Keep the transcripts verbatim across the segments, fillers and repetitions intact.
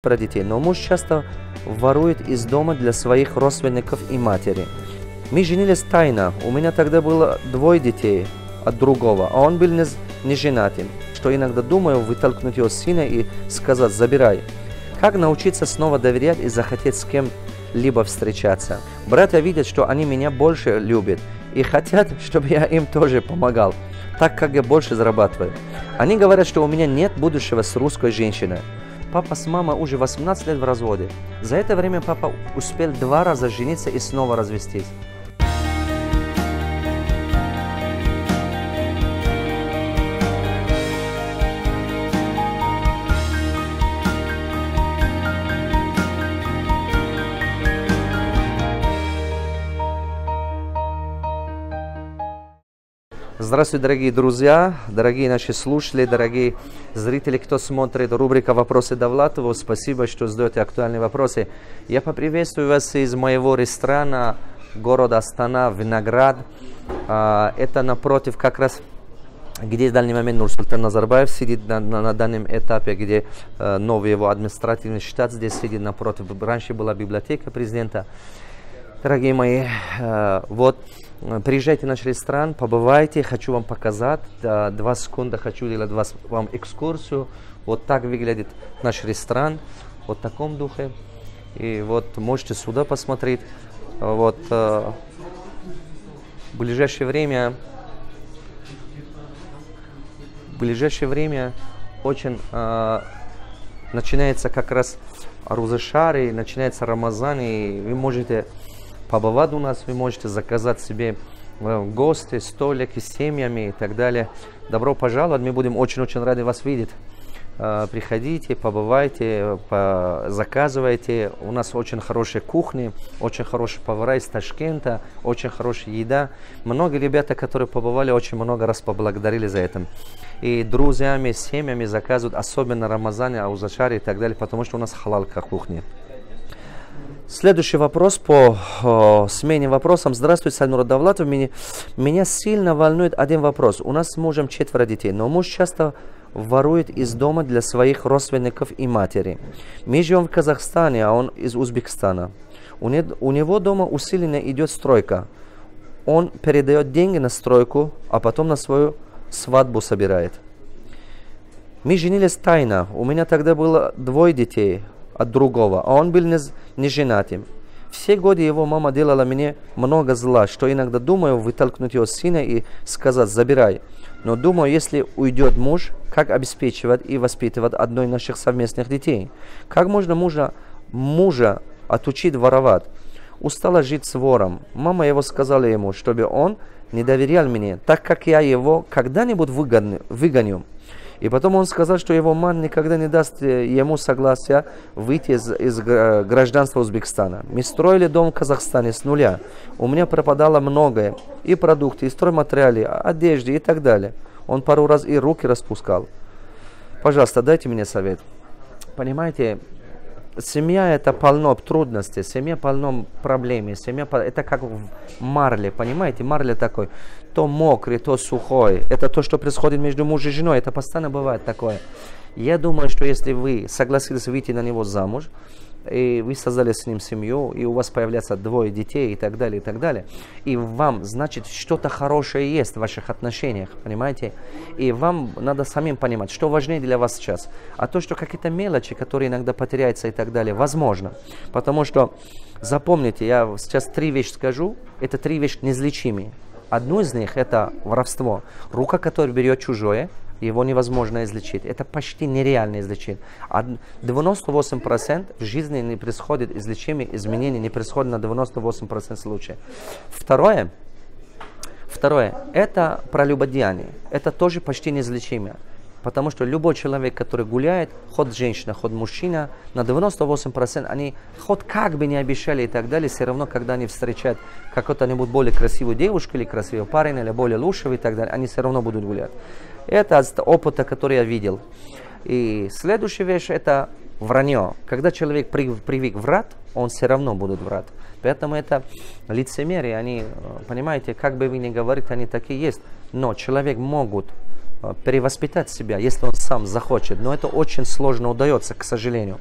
про детей, но муж часто ворует из дома для своих родственников и матери. Мы женились тайно, у меня тогда было двое детей от другого, а он был не, не женатым, что иногда думаю вытолкнуть его сына и сказать «забирай». Как научиться снова доверять и захотеть с кем-либо встречаться? Братья видят, что они меня больше любят и хотят, чтобы я им тоже помогал, так как я больше зарабатываю. Они говорят, что у меня нет будущего с русской женщиной. Папа с мамой уже восемнадцать лет в разводе. За это время папа успел два раза жениться и снова развестись. Здравствуйте, дорогие друзья, дорогие наши слушатели, дорогие зрители, кто смотрит рубрика «Вопросы Давлатова». Спасибо, что задаете актуальные вопросы. Я поприветствую вас из моего ресторана города Астана, Виноград. Это напротив как раз, где в данный момент Нурсултан Назарбаев сидит на, на, на данном этапе, где новый его административный штат здесь сидит напротив. Раньше была библиотека президента. Дорогие мои, вот приезжайте в наш ресторан, побывайте, хочу вам показать. Два секунды хочу делать вас, вам экскурсию. Вот так выглядит наш ресторан, вот в таком духе. И вот можете сюда посмотреть. Вот в ближайшее время, в ближайшее время очень начинается как раз Аузашар, и начинается Рамазан, и вы можете побывать у нас, вы можете заказать себе в гости, столики с семьями и так далее. Добро пожаловать, мы будем очень-очень рады вас видеть. Приходите, побывайте, заказывайте. У нас очень хорошие кухни, очень хорошие повара из Ташкента, очень хорошая еда. Многие ребята, которые побывали, очень много раз поблагодарили за это. И друзьями, семьями заказывают, особенно Рамазане, Аузашаре и так далее, потому что у нас халалка кухня. Следующий вопрос по о, смене вопросам. Здравствуйте, Саидмурод Давлатов. Меня, меня сильно волнует один вопрос. У нас с мужем четверо детей, но муж часто ворует из дома для своих родственников и матери. Мы живем в Казахстане, а он из Узбекистана. У, не, у него дома усиленно идет стройка. Он передает деньги на стройку, а потом на свою свадьбу собирает. Мы женились тайно. У меня тогда было двое детей от другого, а он был не, не женатым. Все годы его мама делала мне много зла, что иногда думаю вытолкнуть его сына и сказать «забирай». Но думаю, если уйдет муж, как обеспечивать и воспитывать одной из наших совместных детей? Как можно мужа, мужа отучить воровать? Устала жить с вором. Мама его сказала ему, чтобы он не доверял мне, так как я его когда-нибудь выгоню. И потом он сказал, что его мама никогда не даст ему согласия выйти из, из гражданства Узбекистана. Мы строили дом в Казахстане с нуля. У меня пропадало многое. И продукты, и стройматериалы, одежды и так далее. Он пару раз и руки распускал. Пожалуйста, дайте мне совет. Понимаете, семья это полно трудностей, семья полно проблем. Семья это как марли, понимаете, марли такой. То мокрый, то сухой. Это то, что происходит между мужем и женой. Это постоянно бывает такое. Я думаю, что если вы согласились выйти на него замуж, и вы создали с ним семью, и у вас появляется двое детей и так далее, и так далее, и вам, значит, что-то хорошее есть в ваших отношениях, понимаете? И вам надо самим понимать, что важнее для вас сейчас. А то, что какие-то мелочи, которые иногда потеряются и так далее, возможно. Потому что, запомните, я сейчас три вещи скажу, это три вещи неизлечимые. Одну из них это воровство. Рука, которая берет чужое, его невозможно излечить. Это почти нереально излечить. девяносто восемь процентов в жизни не происходит излечимых изменений, не происходит на девяносто восемь процентов случаев. Второе, второе, это прелюбодеяние. Это тоже почти неизлечимо. Потому что любой человек, который гуляет, хоть женщина, хоть мужчина, на девяносто восемь процентов они хоть как бы не обещали и так далее, все равно, когда они встречают какую-нибудь более красивую девушку или красивого парня, или более лучшего и так далее, они все равно будут гулять. Это от опыта, который я видел. И следующая вещь – это вранье. Когда человек привык врать, он все равно будет врать. Поэтому это лицемерие, они, понимаете, как бы вы ни говорили, они такие есть. Но человек могут перевоспитать себя, если он сам захочет. Но это очень сложно удается, к сожалению.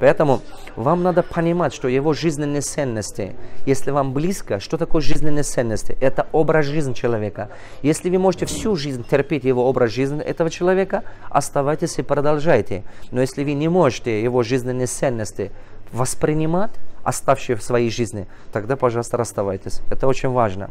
Поэтому вам надо понимать, что его жизненные ценности, если вам близко, что такое жизненные ценности? Это образ жизни человека. Если вы можете всю жизнь терпеть его образ жизни этого человека, оставайтесь и продолжайте. Но если вы не можете его жизненные ценности воспринимать, оставшие в своей жизни, тогда, пожалуйста, расставайтесь. Это очень важно.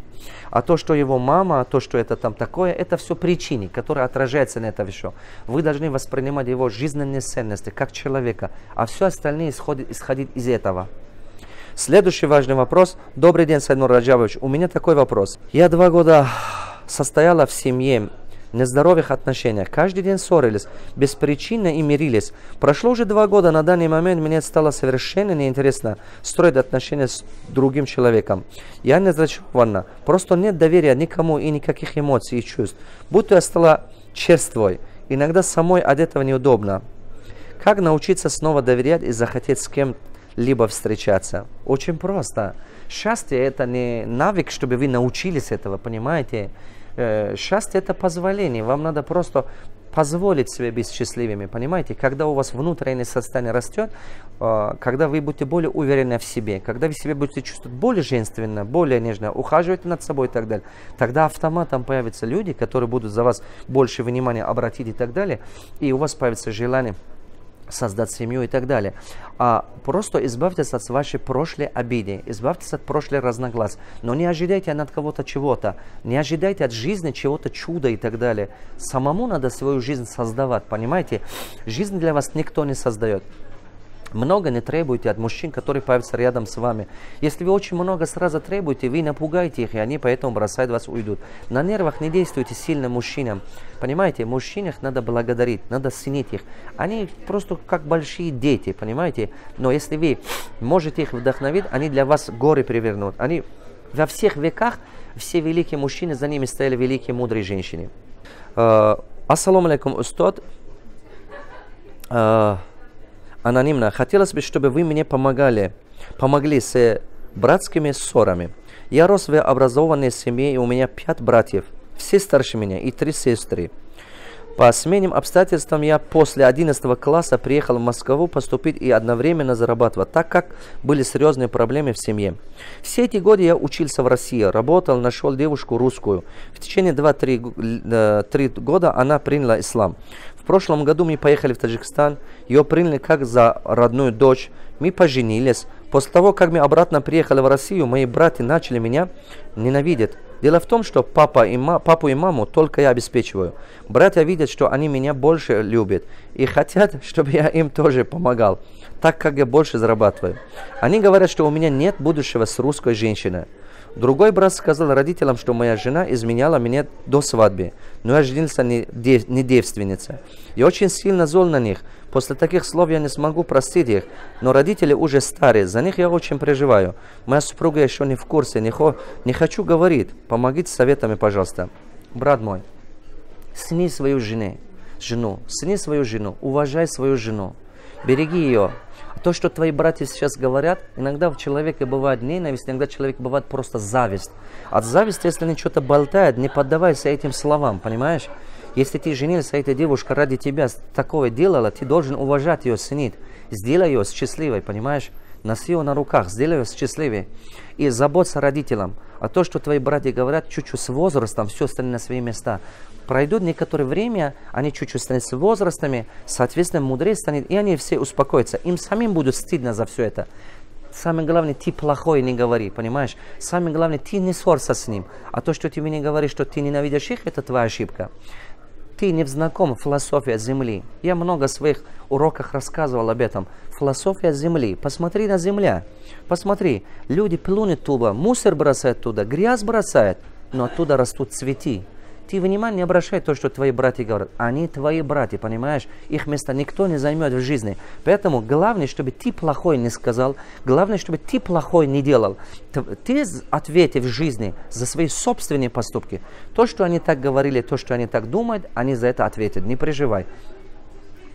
А то, что его мама, то, что это там такое, это все причины, которые отражаются на это все. Вы должны воспринимать его жизненные ценности как человека, а все остальное исходит, исходит из этого. Следующий важный вопрос. Добрый день, Саидмурод Раджабович. У меня такой вопрос. Я два года состояла в семье, нездоровых отношениях. Каждый день ссорились, без причины и мирились. Прошло уже два года, на данный момент мне стало совершенно неинтересно строить отношения с другим человеком. Я не разочарована, просто нет доверия никому и никаких эмоций и чувств. Будто я стала черствой, иногда самой от этого неудобно. Как научиться снова доверять и захотеть с кем-то либо встречаться? Очень просто. Счастье — это не навык, чтобы вы научились этого, понимаете? Счастье — это позволение. Вам надо просто позволить себе быть счастливыми, понимаете? Когда у вас внутреннее состояние растет, когда вы будете более уверены в себе, когда вы себя будете чувствовать более женственно, более нежно, ухаживать над собой и так далее, тогда автоматом появятся люди, которые будут за вас больше внимания обратить и так далее, и у вас появится желание создать семью и так далее. А просто избавьтесь от вашей прошлой обиды, избавьтесь от прошлых разногласий. Но не ожидайте от кого-то чего-то, не ожидайте от жизни чего-то чуда и так далее. Самому надо свою жизнь создавать, понимаете? Жизнь для вас никто не создает. Много не требуйте от мужчин, которые появятся рядом с вами. Если вы очень много сразу требуете, вы напугаете их, и они поэтому бросают вас, уйдут. На нервах не действуйте сильно мужчинам. Понимаете, мужчин их надо благодарить, надо ценить их. Они просто как большие дети, понимаете? Но если вы можете их вдохновить, они для вас горы перевернут. Они во всех веках, все великие мужчины, за ними стояли великие мудрые женщины. Ассаламу алейкум, устад. Анонимно. Хотелось бы, чтобы вы мне помогали, помогли с братскими ссорами. Я рос в образованной семье, и у меня пять братьев, все старше меня, и три сестры. По семейным обстоятельствам я после одиннадцатого класса приехал в Москву поступить и одновременно зарабатывать, так как были серьезные проблемы в семье. Все эти годы я учился в России, работал, нашел девушку русскую. В течение двух-трёх года она приняла ислам. В прошлом году мы поехали в Таджикистан, ее приняли как за родную дочь, мы поженились. После того, как мы обратно приехали в Россию, мои братья начали меня ненавидеть. Дело в том, что папа и ма, папу и маму только я обеспечиваю. Братья видят, что они меня больше любят и хотят, чтобы я им тоже помогал, так как я больше зарабатываю. Они говорят, что у меня нет будущего с русской женщиной. Другой брат сказал родителям, что моя жена изменяла меня до свадьбы, но я женился не, дев, не девственница. Я очень сильно зол на них. После таких слов я не смогу простить их, но родители уже старые, за них я очень переживаю. Моя супруга еще не в курсе, не, хо, не хочу говорить. Помогите советами, пожалуйста. Брат мой, сни свою жену, жену, сни свою жену, уважай свою жену, береги ее. То, что твои братья сейчас говорят, иногда в человеке бывает ненависть, иногда человек бывает просто зависть. От зависти, если они что-то болтают, не поддавайся этим словам, понимаешь? Если ты женился, эта девушка ради тебя такое делала, ты должен уважать ее, ценить. Сделай ее счастливой, понимаешь? Носи ее на руках, сделай ее счастливой. И заботься родителям. А то, что твои братья говорят, чуть-чуть с возрастом, все остальное на свои места. Пройдет некоторое время, они чуть-чуть станут с возрастами, соответственно, мудрее станет, и они все успокоятся. Им самим будет стыдно за все это. Самое главное, ты плохой не говори, понимаешь? Самое главное, ты не ссорься с ним. А то, что тебе не говоришь, что ты ненавидишь их, это твоя ошибка. Ты не знаком философия Земли. Я много в своих уроках рассказывал об этом. Философия Земли. Посмотри на Земля. Посмотри, люди плюнут туда, мусор бросают туда, грязь бросают, но оттуда растут цветы. Ты внимание не обращай то, что твои братья говорят. Они твои братья, понимаешь? Их место никто не займет в жизни. Поэтому главное, чтобы ты плохой не сказал. Главное, чтобы ты плохой не делал. Ты ответишь в жизни за свои собственные поступки. То, что они так говорили, то, что они так думают, они за это ответят. Не переживай.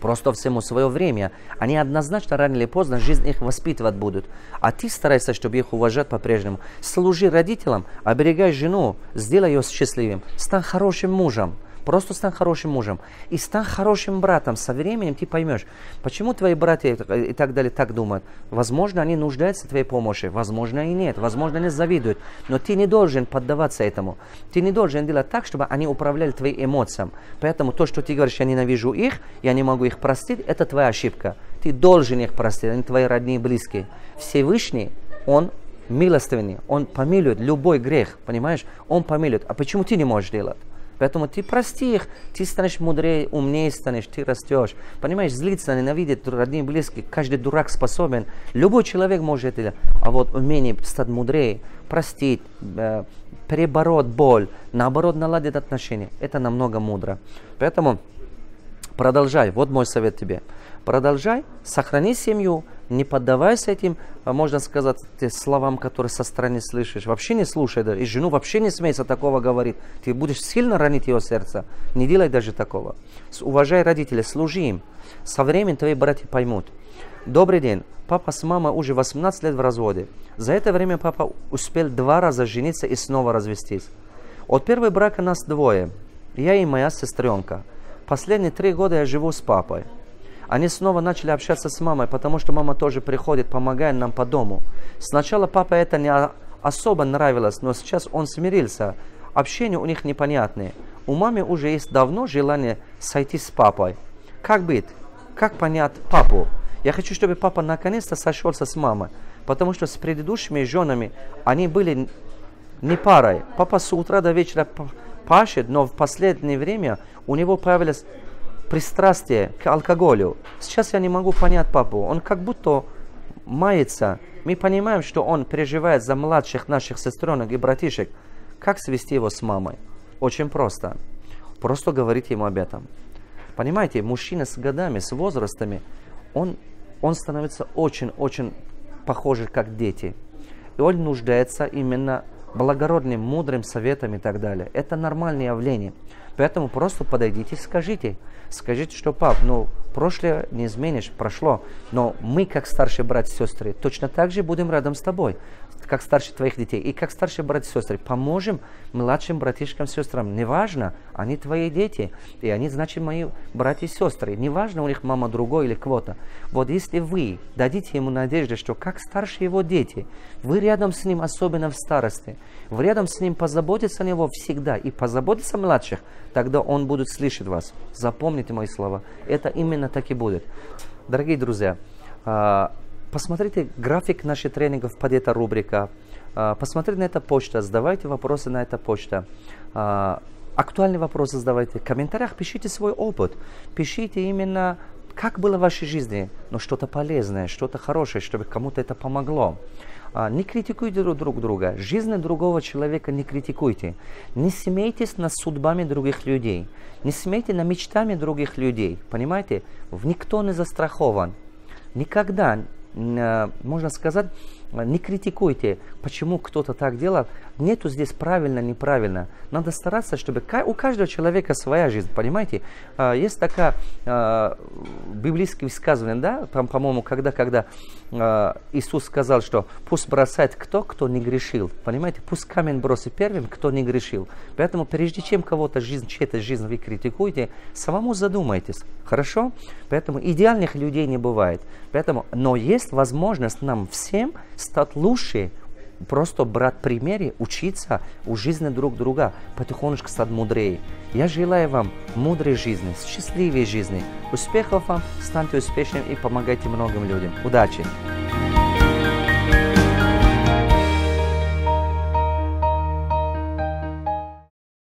Просто всему свое время. Они однозначно рано или поздно жизнь их воспитывать будут. А ты старайся, чтобы их уважать по-прежнему. Служи родителям, оберегай жену, сделай ее счастливым, стань хорошим мужем. Просто стань хорошим мужем. И стань хорошим братом. Со временем ты поймешь, почему твои братья и так далее так думают. Возможно, они нуждаются в твоей помощи. Возможно, и нет. Возможно, они завидуют. Но ты не должен поддаваться этому. Ты не должен делать так, чтобы они управляли твоими эмоциями. Поэтому то, что ты говоришь, я ненавижу их, я не могу их простить, это твоя ошибка. Ты должен их простить, они твои родные и близкие. Всевышний, Он милостивный, Он помилует любой грех, понимаешь? Он помилует. А почему ты не можешь делать? Поэтому ты прости их, ты станешь мудрее, умнее станешь, ты растешь. Понимаешь, злиться, ненавидеть родные и близкие, каждый дурак способен, любой человек может это делать. А вот умение стать мудрее, простить, перебороть боль, наоборот наладить отношения, это намного мудро. Поэтому продолжай, вот мой совет тебе. Продолжай, сохрани семью, не поддавайся этим, можно сказать, словам, которые со стороны слышишь. Вообще не слушай, и жену вообще не смейся такого говорить. Ты будешь сильно ранить ее сердце. Не делай даже такого. Уважай родителей, служи им. Со временем твои братья поймут. Добрый день. Папа с мамой уже восемнадцать лет в разводе. За это время папа успел два раза жениться и снова развестись. От первого брака нас двое. Я и моя сестренка. Последние три года я живу с папой. Они снова начали общаться с мамой, потому что мама тоже приходит, помогает нам по дому. Сначала папа это не особо нравилось, но сейчас он смирился. Общение у них непонятное. У мамы уже есть давно желание сойти с папой. Как быть? Как понять папу? Я хочу, чтобы папа наконец-то сошелся с мамой, потому что с предыдущими женами они были не парой. Папа с утра до вечера пашет, но в последнее время у него появилось пристрастие к алкоголю. Сейчас я не могу понять папу. Он как будто мается. Мы понимаем, что он переживает за младших наших сестренок и братишек. Как свести его с мамой? Очень просто. Просто говорите ему об этом. Понимаете, мужчина с годами, с возрастами, он, он становится очень-очень похожим, как дети. И он нуждается именно благородным, мудрым советом и так далее. Это нормальное явление. Поэтому просто подойдите и скажите. Скажите, что пап, ну прошлое не изменишь, прошло. Но мы, как старшие братья и сестры, точно так же будем рядом с тобой, как старше твоих детей. И как старшие братья и сестры поможем младшим братишкам и сестрам. Неважно, они твои дети. И они, значит, мои братья и сестры. Неважно, у них мама другой или кого-то. Вот если вы дадите ему надежду, что как старше его дети, вы рядом с ним, особенно в старости, вы рядом с ним позаботиться о него всегда и позаботиться о младших, тогда он будет слышать вас. Запомните мои слова. Это именно так и будет. Дорогие друзья, посмотрите график наших тренингов под эта рубрика. Посмотрите на эту почту, задавайте вопросы на эту почту. Актуальные вопросы задавайте. В комментариях пишите свой опыт. Пишите именно, как было в вашей жизни. Но что-то полезное, что-то хорошее, чтобы кому-то это помогло. Не критикуйте друг друга. Жизнь другого человека не критикуйте. Не смейтесь над судьбами других людей. Не смейте над мечтами других людей. Понимаете? Никто не застрахован. Никогда, можно сказать, не критикуйте, почему кто-то так делает. Нету здесь правильно, неправильно. Надо стараться, чтобы у каждого человека своя жизнь, понимаете? Есть такая библейское высказывание, да, по-моему, когда, когда Иисус сказал, что пусть бросает кто, кто не грешил. Понимаете, пусть камень бросит первым, кто не грешил. Поэтому прежде чем кого-то жизнь, чьей-то жизнь вы критикуете, самому задумайтесь, хорошо? Поэтому идеальных людей не бывает. Поэтому, но есть возможность нам всем стать лучше, просто брать примеры, учиться у жизни друг друга, потихонечку стать мудрее. Я желаю вам мудрой жизни, счастливой жизни, успехов вам, станьте успешными и помогайте многим людям. Удачи!